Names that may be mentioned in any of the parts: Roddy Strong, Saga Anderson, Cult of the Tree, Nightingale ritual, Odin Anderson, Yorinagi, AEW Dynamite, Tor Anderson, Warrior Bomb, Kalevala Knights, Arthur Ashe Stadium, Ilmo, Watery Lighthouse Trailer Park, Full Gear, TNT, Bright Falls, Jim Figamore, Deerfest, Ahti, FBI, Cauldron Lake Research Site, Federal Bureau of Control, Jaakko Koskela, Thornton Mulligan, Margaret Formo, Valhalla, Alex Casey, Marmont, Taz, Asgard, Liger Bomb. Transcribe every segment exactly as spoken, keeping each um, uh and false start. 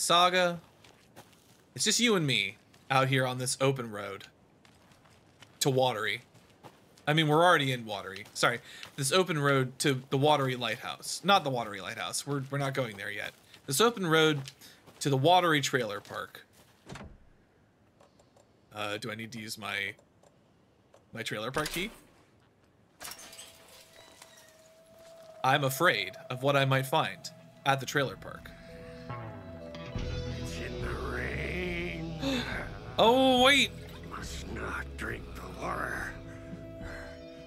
Saga, it's just you and me out here on this open road to Watery. I mean, we're already in Watery. Sorry, this open road to the Watery Lighthouse. Not the Watery Lighthouse. We're, we're not going there yet. This open road to the Watery Trailer Park. Uh, do I need to use my my trailer park key? I'm afraid of what I might find at the trailer park. It's in the rain. Oh wait! You must not drink the water.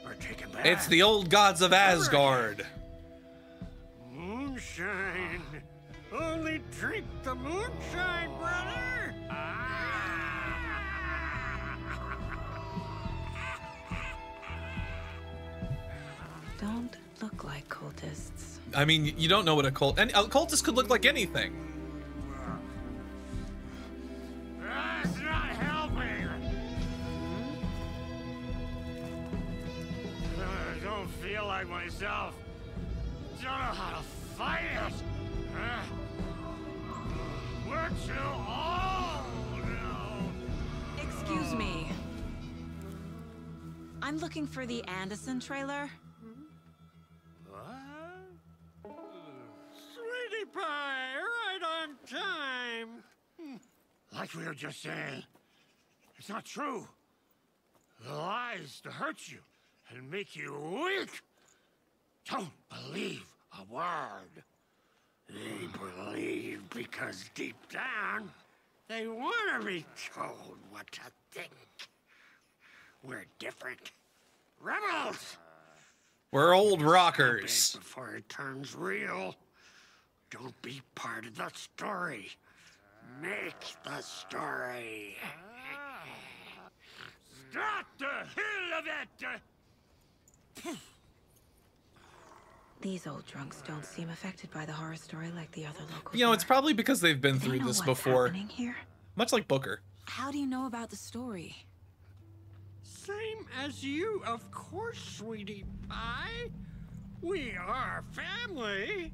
Or take a bath. It's the old gods of Asgard. Moonshine. Only drink the moonshine, brother. Ah. Don't look like cultists. I mean, you don't know what a cult... Any, a cultist could look like anything. That's not helping. Hmm? I don't feel like myself. Don't know how to fight it. Huh? We're too old now. Excuse me. I'm looking for the Anderson trailer. Pie, right on time. Like we were just saying, it's not true. The lies to hurt you and make you weak. Don't believe a word. They believe because deep down, they want to be told what to think. We're different. Rebels. We're old rockers. Before it turns real. Don't be part of the story. Make the story. Stop the hell of it! These old drunks don't seem affected by the horror story like the other locals. You know, it's probably because they've been through this before. Here? Much like Booker. How do you know about the story? Same as you, of course, sweetie pie. We are family.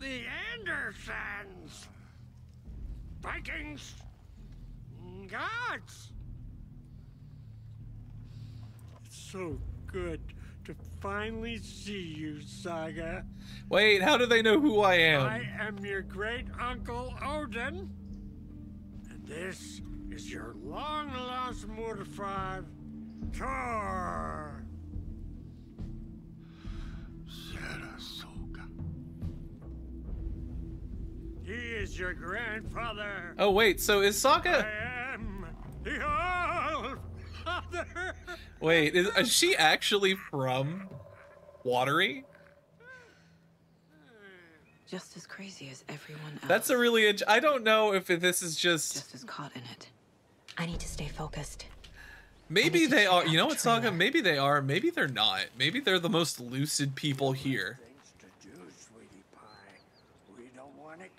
The Andersons, Vikings, gods. It's so good to finally see you, Saga. Wait, how do they know who I am? I am your great uncle Odin, and this is your long-lost mortified Tor. He is your grandfather. Oh wait, so is Saga? I am the old father. Wait, is, is she actually from Watery? Just as crazy as everyone else. That's a really. I don't know if this is just. Just as caught in it. I need to stay focused. Maybe they are. You know what, Saga? Maybe they are. Maybe they're not. Maybe they're the most lucid people here.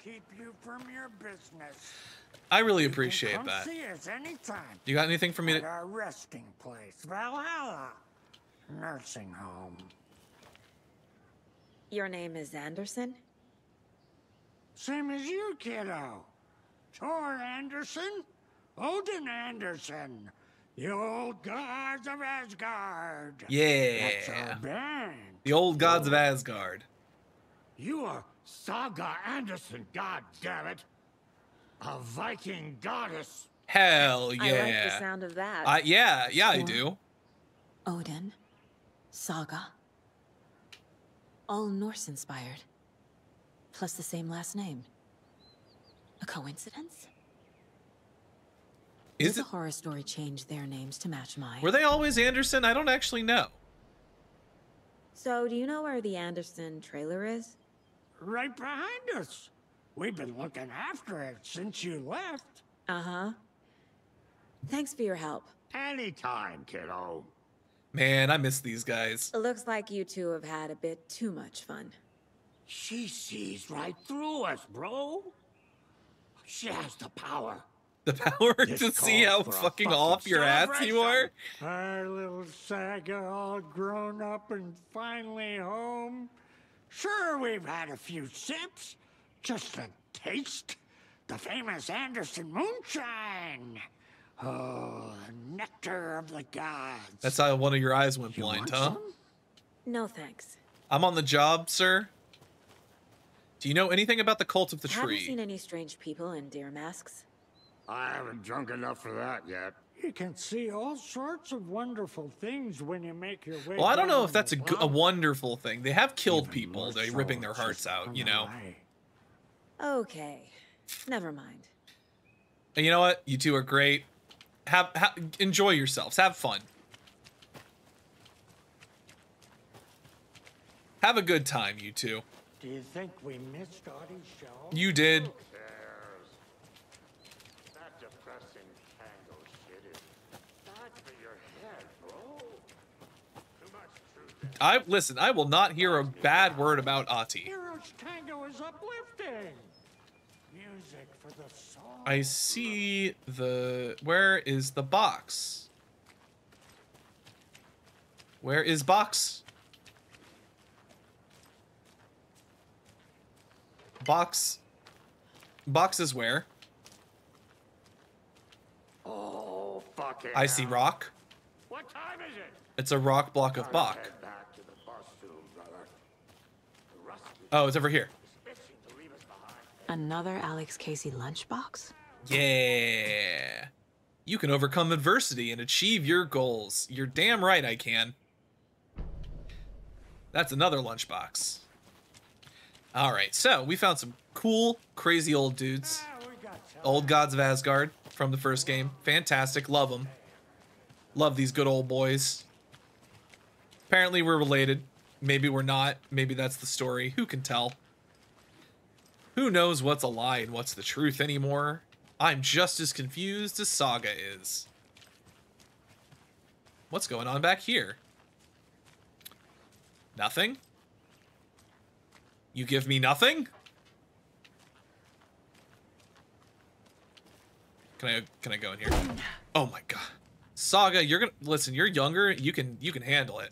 Keep you from your business. I really appreciate come that. See us anytime. You got anything for me to our resting place, Valhalla nursing home. Your name is Anderson? Same as you, kiddo. Tor Anderson, Odin Anderson, the old gods of Asgard. Yeah. That's our band. The old gods of Asgard. You are Saga Anderson, god damn it. A Viking goddess. Hell yeah. I like the sound of that. Uh, yeah, yeah, I do. Odin, Saga. All Norse inspired. Plus the same last name. A coincidence? Is Did it... the horror story change their names to match mine? Were they always Anderson? I don't actually know. So, do you know where the Anderson trailer is? Right behind us. We've been looking after it since you left. Uh-huh. Thanks for your help. Anytime, kiddo. Man, I miss these guys. It looks like you two have had a bit too much fun. She sees right through us, bro. She has the power. The power this to see how fucking off your ass you are? Our little Saga all grown up and finally home. Sure, we've had a few sips, just a taste, the famous Anderson moonshine. Oh, nectar of the gods. That's how one of your eyes went you blind, huh? Some? No, thanks. I'm on the job, sir. Do you know anything about the Cult of the Tree? Have you seen any strange people in deer masks? I haven't drunk enough for that yet. You can see all sorts of wonderful things when you make your way. Well, I don't know if that's a, a wonderful thing. They have killed Even people. They're so ripping their hearts out, you know. Okay, never mind. And you know what? You two are great. Have, have enjoy yourselves. Have fun. Have a good time, you two. Do you think we missed Audie's show? You did. I listen. I will not hear a bad word about Ahti. Hero's tango is uplifting. Music for the soul. I see the. Where is the box? Where is box? Box. Box is where? Oh fuck it! I see rock. What time is it? It's a rock block of Bach. Oh, it's over here. Another Alex Casey lunchbox? Yeah. You can overcome adversity and achieve your goals. You're damn right I can. That's another lunchbox. All right, so we found some cool, crazy old dudes. Old gods of Asgard from the first game. Fantastic. Love them. Love these good old boys. Apparently we're related. Maybe we're not. Maybe that's the story. Who can tell? Who knows what's a lie and what's the truth anymore? I'm just as confused as Saga is. What's going on back here? Nothing? You give me nothing? Can I can I go in here? Oh my god. Saga, you're gonna listen, you're younger, you can you can handle it.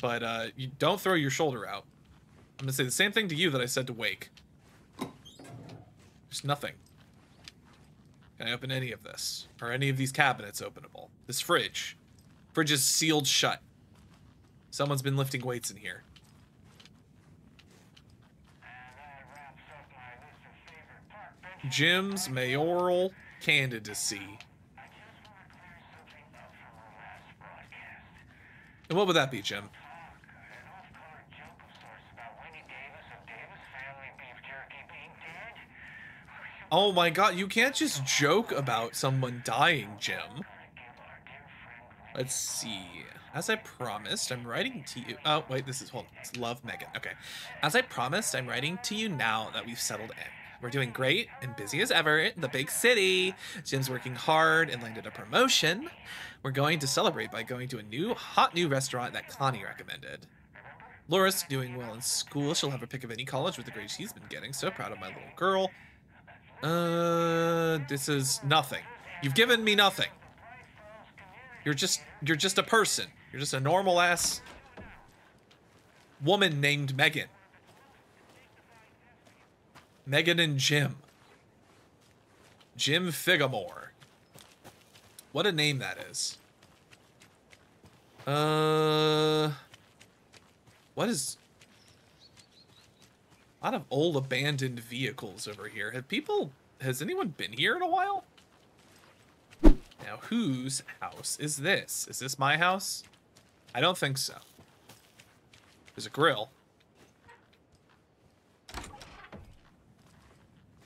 But uh, you don't throw your shoulder out. I'm gonna say the same thing to you that I said to Wake. There's nothing. Can I open any of this? Are any of these cabinets openable? This fridge. Fridge is sealed shut. Someone's been lifting weights in here. Jim's mayoral candidacy. And what would that be, Jim? Oh my god, you can't just joke about someone dying, Jim. Let's see. As I promised, I'm writing to you. Oh, wait, this is, hold on. It's Love, Megan. Okay. As I promised, I'm writing to you now that we've settled in. We're doing great and busy as ever in the big city. Jim's working hard and landed a promotion. We're going to celebrate by going to a new, hot new restaurant that Connie recommended. Laura's doing well in school. She'll have a pick of any college with the grade she's been getting. So proud of my little girl. Uh, this is nothing. You've given me nothing. You're just, you're just a person. You're just a normal ass woman named Megan. Megan and Jim. Jim Figamore. What a name that is. Uh, what is... A lot of old abandoned vehicles over here. Have people... Has anyone been here in a while? Now, whose house is this? Is this my house? I don't think so. There's a grill.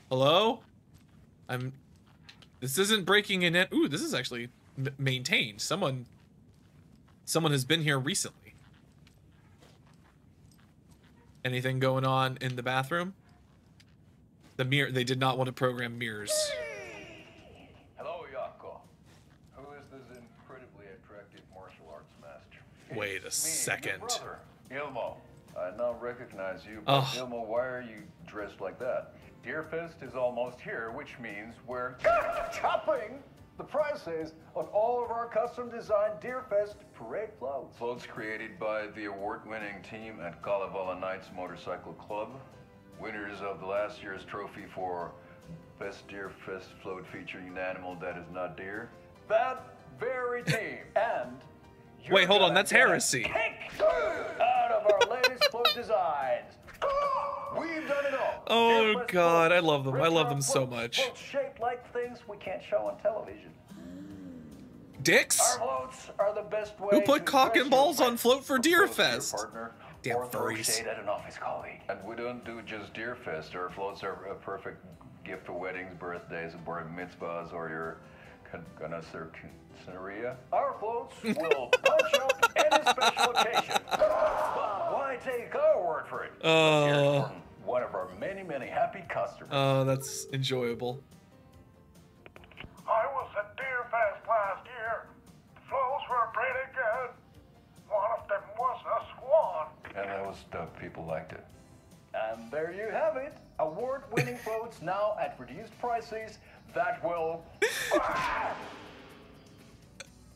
Hello? I'm... This isn't breaking in it. Ooh, this is actually m maintained. Someone... Someone has been here recently. Anything going on in the bathroom? The mirror... They did not want to program mirrors. Hello, Jaakko. Who is this incredibly attractive martial arts master? Wait a me, second. Your brother, Ilmo. I now recognize you, but oh. Ilmo, why are you dressed like that? Deerfest is almost here, which means we're chopping the prices on all of our custom-designed Deerfest parade floats. Floats created by the award-winning team at Kalevala Knights Motorcycle Club, winners of last year's trophy for Best Deerfest float featuring an animal that is not deer. That very team. And wait, hold on, that's heresy. Kick out of our latest float designs. We've done it all. Oh God, I love them. I love them so much. Floats shaped like things we can't show on television. Dicks? Our floats are the best way. Who put cock and balls on float for Deerfest? Damn furries. And we don't do just Deerfest. Our floats are a perfect gift for weddings, birthdays, bar mitzvahs, or your concertaria. Our floats will punch up any special occasion. But why take our word for it? Uh, one of our many, many happy customers. Oh, uh, that's enjoyable. I was at Deerfest last year. The floats were pretty good. One of them was a swan. And that was stuff people liked it. And there you have it. Award-winning floats now at reduced prices that will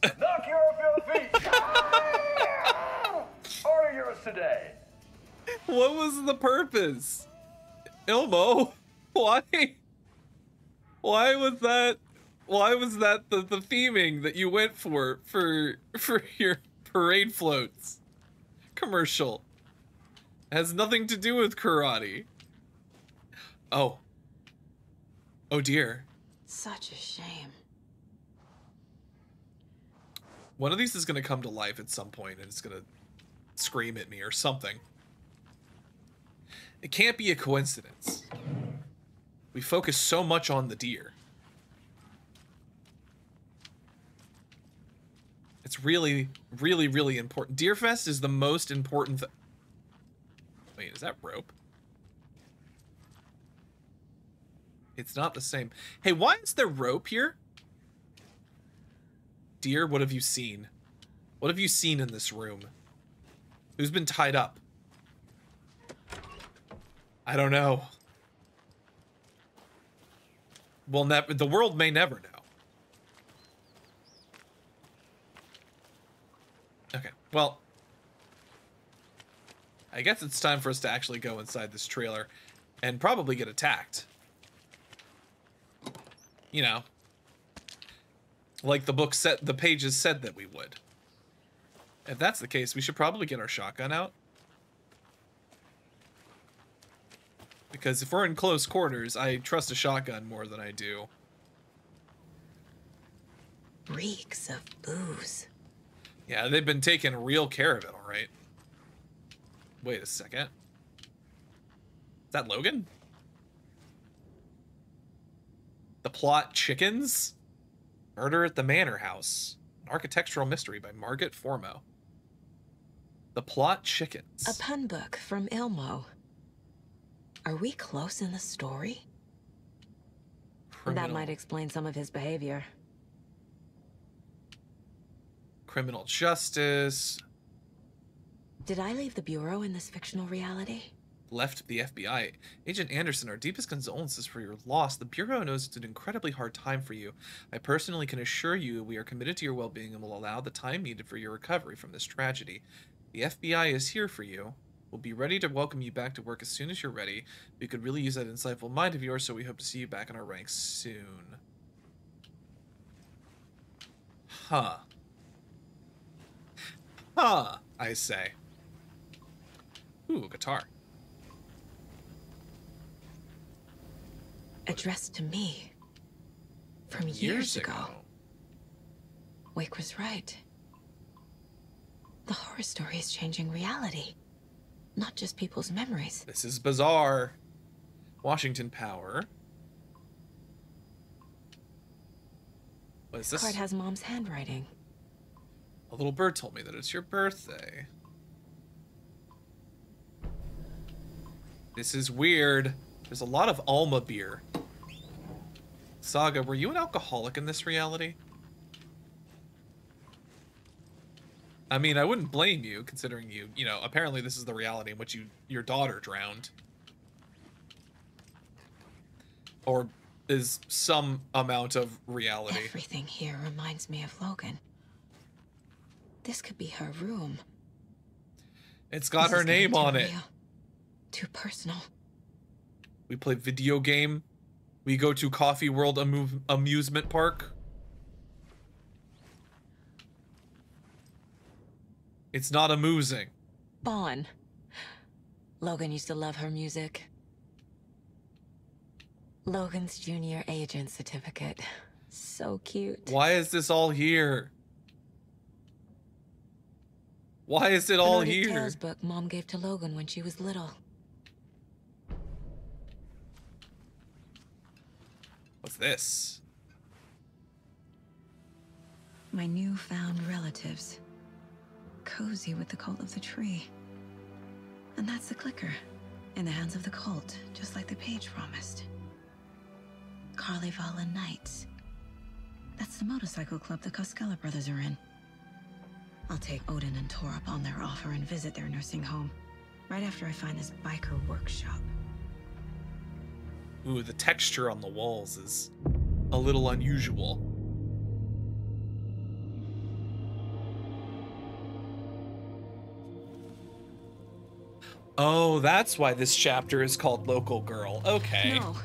knock you off your feet. Order yours today. What was the purpose? Ilmo, why? Why was that? Why was that the, the theming that you went for for for your parade floats? Commercial. Has nothing to do with karate. Oh. Oh dear. Such a shame. One of these is gonna come to life at some point and it's gonna scream at me or something. It can't be a coincidence. We focus so much on the deer. It's really, really, really important. Deerfest is the most important thing. Wait, is that rope? It's not the same. Hey, why is there rope here? Dear, what have you seen? What have you seen in this room? Who's been tied up? I don't know. Well, never. The world may never know. Okay, well, I guess it's time for us to actually go inside this trailer and probably get attacked. You know, like the book said, the pages said that we would. If that's the case, we should probably get our shotgun out. Because if we're in close quarters, I trust a shotgun more than I do. Reeks of booze. Yeah, they've been taking real care of it, all right. Wait a second. Is that Logan? The plot chickens? Murder at the Manor House. An architectural mystery by Margaret Formo. The plot chickens. A pun book from Ilmo. Are we close in the story? Criminal. That might explain some of his behavior. Criminal justice. Did I leave the Bureau in this fictional reality? Left the F B I. Agent Anderson, our deepest condolences for your loss. The Bureau knows it's an incredibly hard time for you. I personally can assure you we are committed to your well-being and will allow the time needed for your recovery from this tragedy. The F B I is here for you. We'll be ready to welcome you back to work as soon as you're ready. We could really use that insightful mind of yours, so we hope to see you back in our ranks soon. Huh. Huh, I say. Ooh, guitar. Addressed to me from years, years ago. ago. Wake was right. The horror story is changing reality, not just people's memories. This is bizarre. Washington Power. What is this? This card has Mom's handwriting. A little bird told me that it's your birthday. This is weird. There's a lot of Alma beer. Saga, were you an alcoholic in this reality? I mean, I wouldn't blame you, considering you, you know, apparently this is the reality in which you, your daughter drowned. Or is some amount of reality. Everything here reminds me of Logan. This could be her room. It's got her name on it. Too personal. We play video game. We go to Coffee World Amu- Amusement Park. It's not amusing. Bon. Logan used to love her music. Logan's junior agent certificate. So cute. Why is this all here? Why is it all here? Tales book Mom gave to Logan when she was little. What's this? My newfound relatives. Cozy with the Cult of the Tree. And that's the clicker. In the hands of the cult, just like the page promised. Kalevala Knights. That's the motorcycle club the Koskela brothers are in. I'll take Odin and Tor up on their offer and visit their nursing home. Right after I find this biker workshop. Ooh, the texture on the walls is a little unusual. Oh, that's why this chapter is called Local Girl. Okay. No.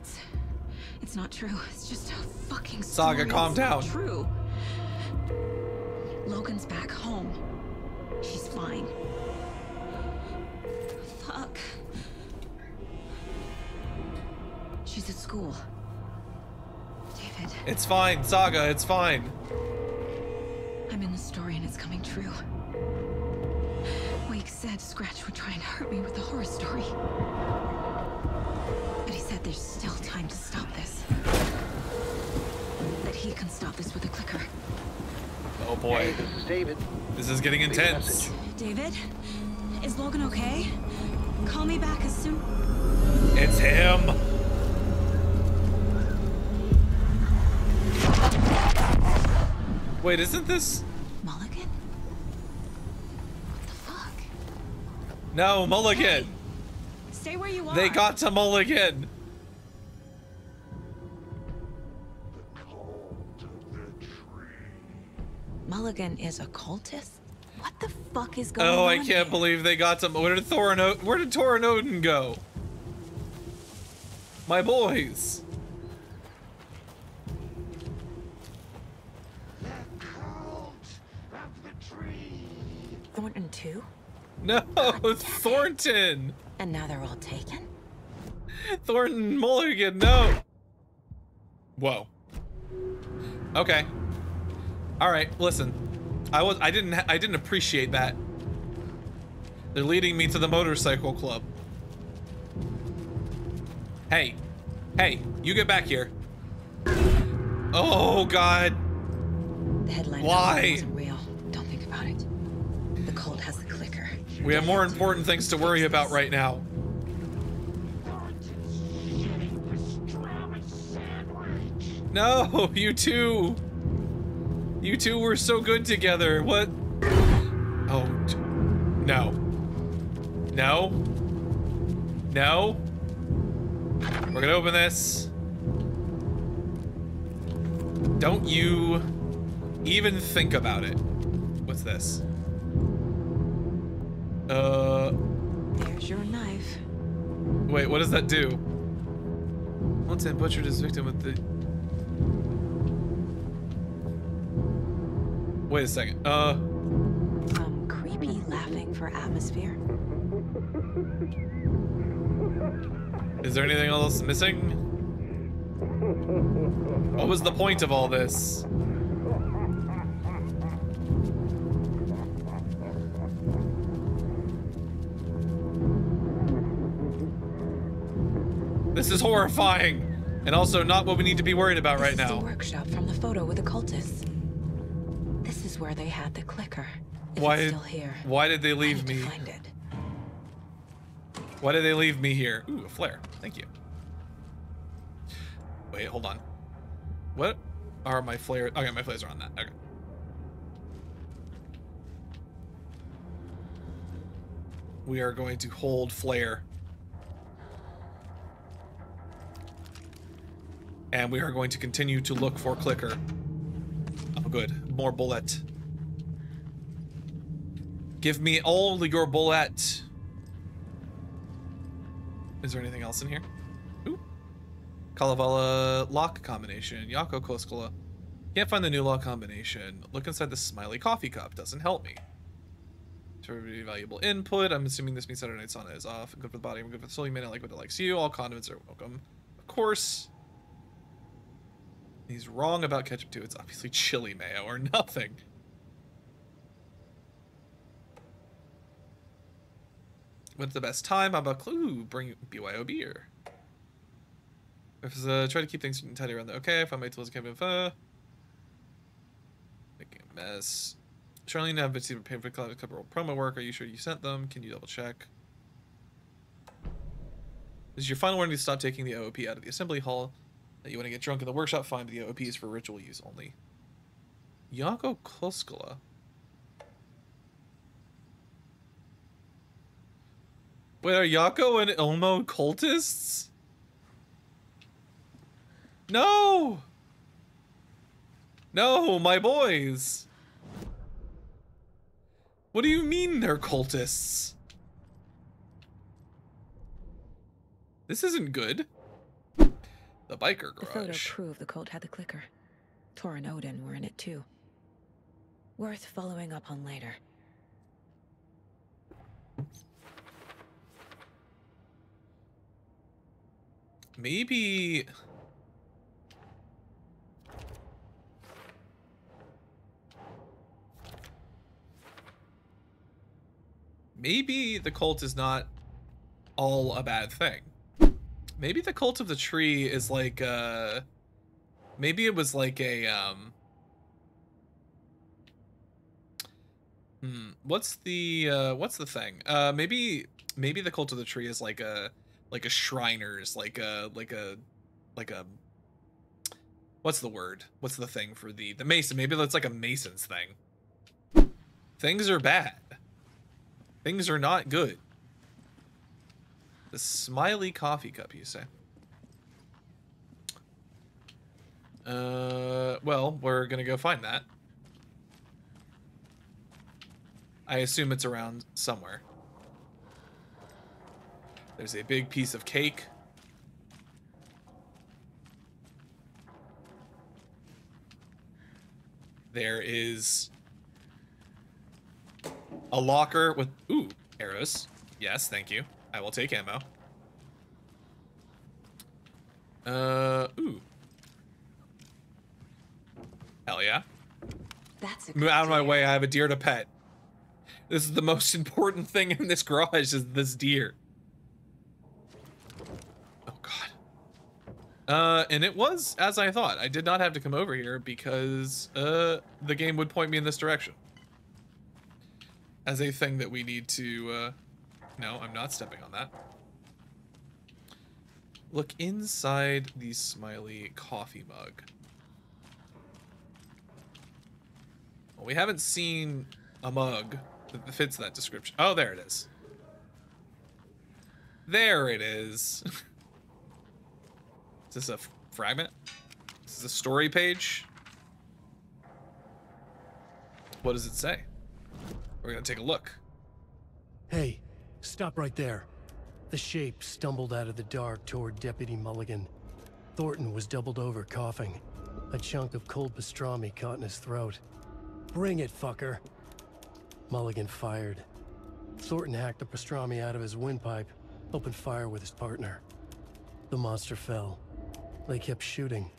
It's, it's not true. It's just a fucking story. Saga, calm down. It's not true. Logan's back home. She's fine. Fuck. She's at school. David. It's fine, Saga. It's fine. I'm in the story and it's coming true. Wake said Scratch would try and hurt me with the horror story. But he said there's still time to stop this. That he can stop this with a clicker. Oh boy. Hey, this is David. This is getting intense. David? Is Logan okay? Call me back as soon. It's him. Wait, isn't this Mulligan? What the fuck? No, Mulligan. Hey, stay where you are. They got to Mulligan. Mulligan is a cultist? What the fuck is going on? Oh, I on can't here? believe they got some. Where did Thor and Where did Tor and Odin go? My boys. The Cult of the Tree. Thornton too? No, Thornton. And now they're all taken? Thornton Mulligan, no. Whoa. Okay. All right, listen. I was I didn't I didn't appreciate that. They're leading me to the motorcycle club. Hey. Hey, you get back here. Oh god. The headline wasn't real. Don't think about it. The cult has the clicker. We have more important things to worry about right now. No, you two. You two were so good together. What? Oh, no. No. No. We're gonna open this. Don't you even think about it. What's this? Uh. There's your knife. Wait, what does that do? Mulligan butchered his victim with the. Wait a second. Uh. From creepy laughing for atmosphere. Is there anything else missing? What was the point of all this? This is horrifying, and also not what we need to be worried about this right is now. The workshop from the photo with the cultists. This is where they had the clicker. If why? It's still here, why did they leave me? Find it. Why did they leave me here? Ooh, a flare. Thank you. Wait, hold on. What are my flares? Okay, my flares are on that. Okay. We are going to hold flare, and we are going to continue to look for clicker. Good. More bullet. Give me all your bullets. Is there anything else in here? Ooh. Kalevala lock combination. Jaakko Koskela. Can't find the new lock combination. Look inside the smiley coffee cup. Doesn't help me. Very valuable input. I'm assuming this means Saturday night sauna is off. I'm good for the body. I'm good for the soul. You may not like what it likes you. All condiments are welcome. Of course. He's wrong about ketchup too. It's obviously chili mayo or nothing. When's the best time? How about clue? Bring B Y O beer. If it's uh, try to keep things tidy around the okay. Find my tools. Can't be uh, making a mess. Charlene, have been super painful for couple promo work. Are you sure you sent them? Can you double check? This is your final warning to stop taking the O O P out of the assembly hall. That you want to get drunk in the workshop, find the O O P is for ritual use only. Jaakko Koskela. Wait, are Jaakko and Ilmo cultists? No! No, my boys! What do you mean they're cultists? This isn't good. The biker garage. The photo proved the cult had the clicker. Tor and Odin were in it too. Worth following up on later. Maybe... Maybe the cult is not all a bad thing. Maybe the Cult of the Tree is like, uh, maybe it was like a, um, hmm, what's the, uh, what's the thing? Uh, maybe, maybe the Cult of the Tree is like a, like a Shriners, like a, like a, like a, what's the word? What's the thing for the, the Mason? Maybe that's like a Mason's thing. Things are bad. Things are not good. The smiley coffee cup, you say? Uh, well, we're gonna go find that. I assume it's around somewhere. There's a big piece of cake. There is a locker with, ooh, arrows. Yes, thank you. I will take ammo. Uh, ooh. Hell yeah. That's a good Move out of my deer. way, I have a deer to pet. This is the most important thing in this garage, is this deer. Oh god. Uh, and it was as I thought. I did not have to come over here because, uh, the game would point me in this direction. As a thing that we need to, uh... No, I'm not stepping on that. Look inside the smiley coffee mug. Well, we haven't seen a mug that fits that description. Oh, there it is. There it is. Is this a fragment? Is this a story page? What does it say? We're gonna take a look. Hey. Stop right there. The shape stumbled out of the dark toward Deputy Mulligan. Thornton was doubled over, coughing. A chunk of cold pastrami caught in his throat. Bring it, fucker. Mulligan fired. Thornton hacked the pastrami out of his windpipe, opened fire with his partner. The monster fell. They kept shooting.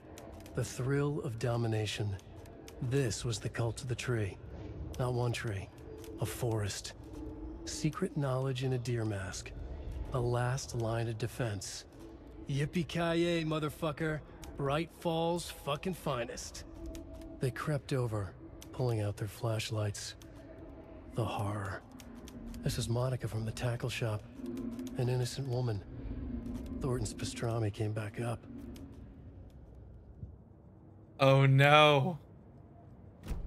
The thrill of domination. This was the Cult of the Tree. Not one tree, a forest. Secret knowledge in a deer mask. A last line of defense. Yippee-ki-yay, motherfucker. Bright Falls fucking finest. They crept over, pulling out their flashlights. The horror. This is Monica from the tackle shop. An innocent woman. Thornton's pastrami came back up. Oh no.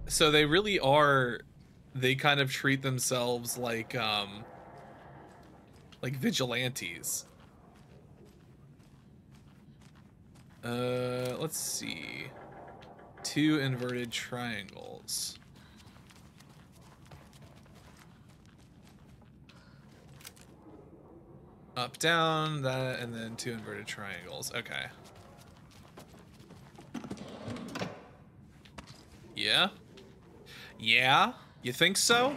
So they really are... They kind of treat themselves like, um, like vigilantes. Uh, let's see. Two inverted triangles. Up, down, that, and then two inverted triangles. Okay. Yeah? Yeah? You think so?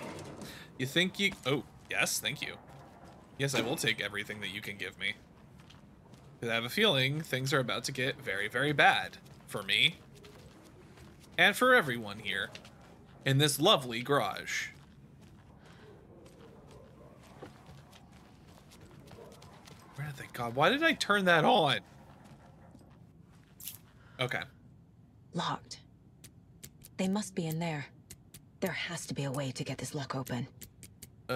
You think you... Oh, yes, thank you. Yes, I will take everything that you can give me. Because I have a feeling things are about to get very, very bad. For me. And for everyone here. In this lovely garage. Where the God, why did I turn that on? Okay. Locked. They must be in there. There has to be a way to get this lock open. Uh,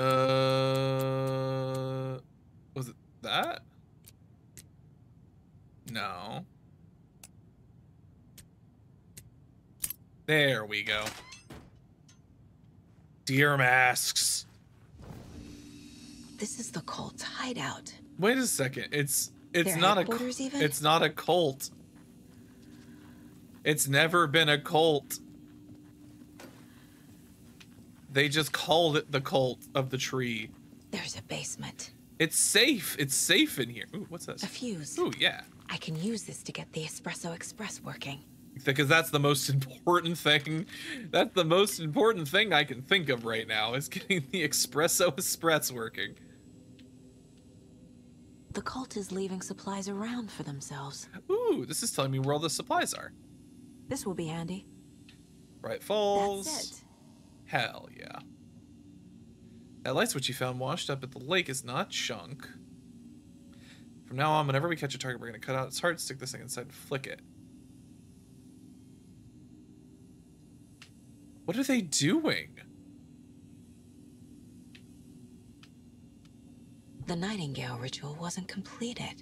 was it that? No. There we go. Deer masks. This is the cult's hideout. Wait a second. It's it's Their not a even? It's not a cult. It's never been a cult. They just called it the Cult of the Tree. There's a basement. It's safe. It's safe in here. Ooh, what's this? A fuse. Ooh, yeah. I can use this to get the Espresso Express working. Because that's the most important thing. That's the most important thing I can think of right now is getting the Espresso Express working. The cult is leaving supplies around for themselves. Ooh, this is telling me where all the supplies are. This will be handy. Bright Falls. That's it. Hell yeah. That light switch you found washed up at the lake is not junk. From now on, whenever we catch a target, we're going to cut out its heart, stick this thing inside, and flick it. What are they doing? The Nightingale ritual wasn't completed.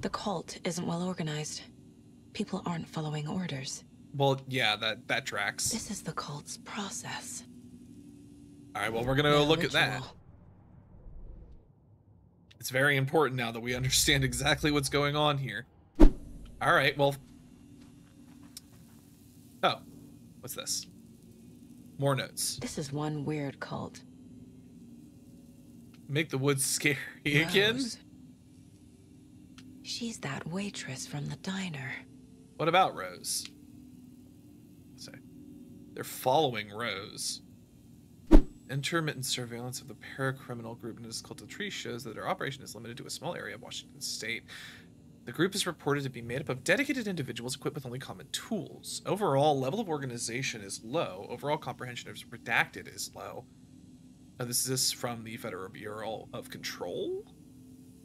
The cult isn't well organized. People aren't following orders. Well, yeah, that, that tracks. This is the cult's process. All right, well, we're going to go look at that. It's very important now that we understand exactly what's going on here. All right, well. Oh, what's this? More notes. This is one weird cult. Make the woods scary Rose. Again? She's that waitress from the diner. What about Rose? They're following Rose. Intermittent surveillance of the paracriminal group in this Cult of the Tree shows that their operation is limited to a small area of Washington State. The group is reported to be made up of dedicated individuals equipped with only common tools. Overall, level of organization is low. Overall comprehension of redacted is low. Now, this is from the Federal Bureau of Control.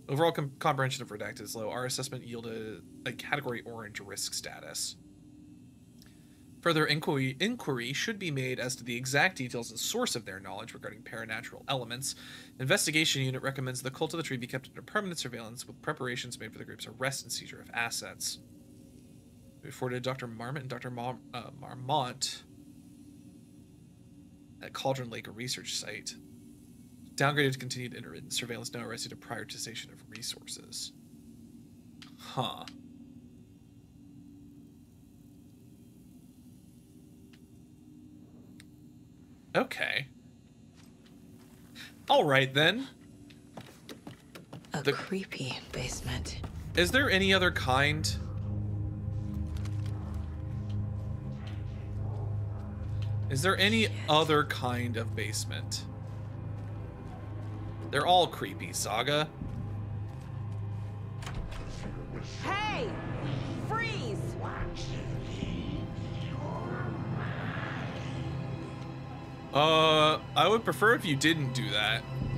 Overall com comprehension of redacted is low. Our assessment yielded a Category Orange risk status. Further inquiry, inquiry should be made as to the exact details and source of their knowledge regarding paranatural elements. The investigation unit recommends the Cult of the Tree be kept under permanent surveillance with preparations made for the group's arrest and seizure of assets. We afforded Doctor Marmont and Doctor Mar uh, Marmont at Cauldron Lake Research Site. Downgraded to continued intermittent surveillance, no arrest due to prioritization of resources. Huh. Okay. All right, then. A the... creepy basement. Is there any other kind? Is there any Shit. other kind of basement? They're all creepy, Saga. Hey! Freeze! Uh, I would prefer if you didn't do that.